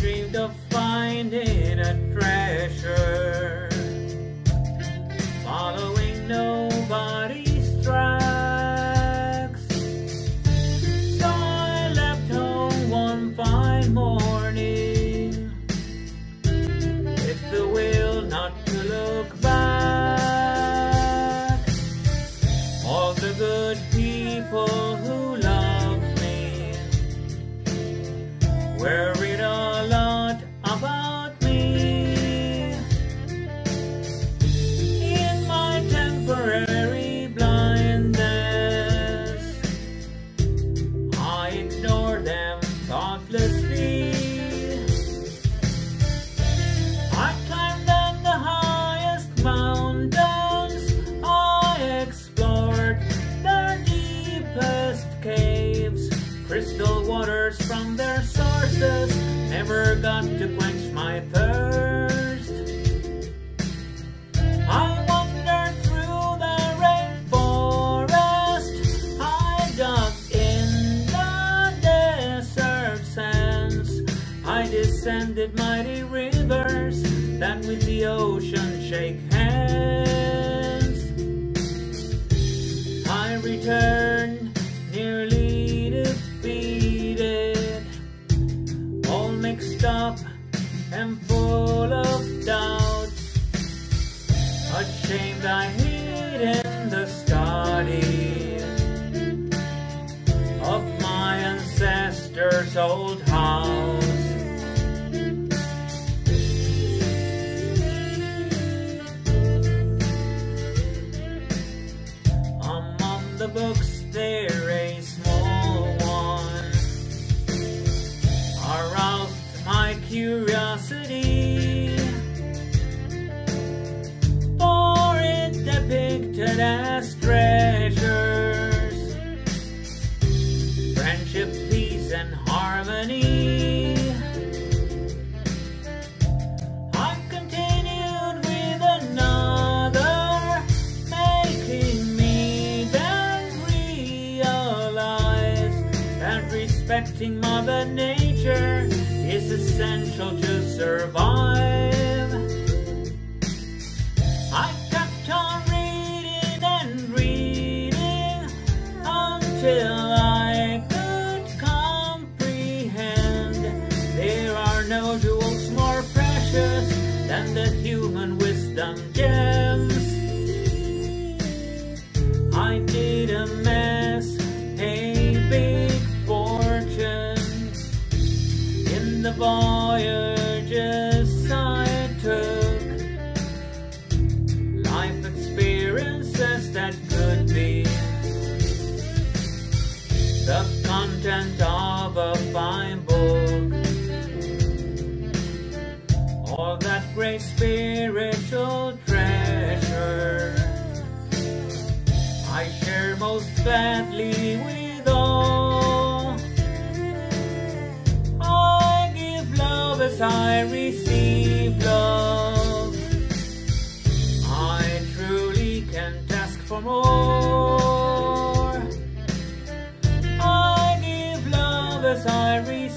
dreamed of finding a treasure, following nobody's tracks. So I left home one fine morning with the will not to look back. All the good people who loved me worried a lot about me. In my temporary blindness, I ignored them thoughtlessly. I climbed on the highest mountains, I explored their deepest caves, crystal waters from their sources never got to quench my thirst. I wandered through the rainforest, I dug in the desert sands, I descended mighty rivers that with the ocean shake hands. I returned nearly defeated, all mixed up and full of doubts, ashamed I hid in the study of my ancestors' old house. Among the books there a small one aroused my curiosity, for it depicted as treasures, friendship, peace and harmony. I continued with another, making me then realize that respecting Mother Nature is essential to survive. I kept on reading and reading until I could comprehend there are no jewels more precious than the human wisdom gems. I did amass a big fortune in the voyages I took, life experiences that could be the content of a fine book, or that great spiritual treasure I share most gladly with all. I give love as I receive love, I truly can't ask for more. I give love as I receive